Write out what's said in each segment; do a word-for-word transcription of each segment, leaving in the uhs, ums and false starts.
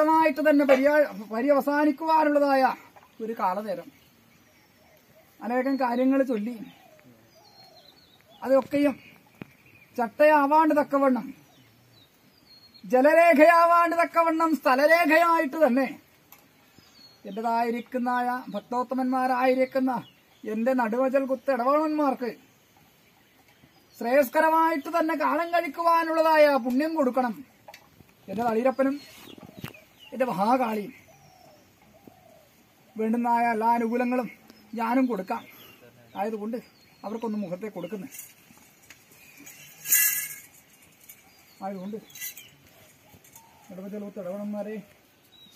ശീഘ്രമായിട്ട് തന്നെ പര്യവസാനിക്കുവാനുള്ളതായ ഒരു കാലനേരം അനേകം കാര്യങ്ങൾ ചൊല്ലി അതൊക്കെയും ചട്ടയാവാണ്ട് തക്കവണ്ണം ജലരേഖയാവാണ്ട് തക്കവണ്ണം സ്ഥലരേഖയായിട്ട് തന്നെ എന്റേതായിരിക്കുന്ന ഭക്തോത്തമന്മാരായിരിക്കുന്ന എന്റെ നടുവചൽ കുത്ത് ഇടവളന്മാർക്ക് ശ്രേയസ്കരമായിട്ട് തന്നെ കാലം കഴിക്കുവാനുള്ളതായ പുണ്യം കൊടുക്കണം. എന്റെ തളിരപ്പനും എന്റെ മഹാകാളിയും വേണ്ടുന്ന എല്ലാ അനുകൂലങ്ങളും ഞാനും കൊടുക്കാം. ആയതുകൊണ്ട് അവർക്കൊന്നും മുഖത്തെ കൊടുക്കുന്നേ ആയതുകൊണ്ട് ഇടവചലൂത്ത് ഇടവണന്മാരെ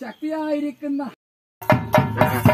ശക്തിയായിരിക്കുന്ന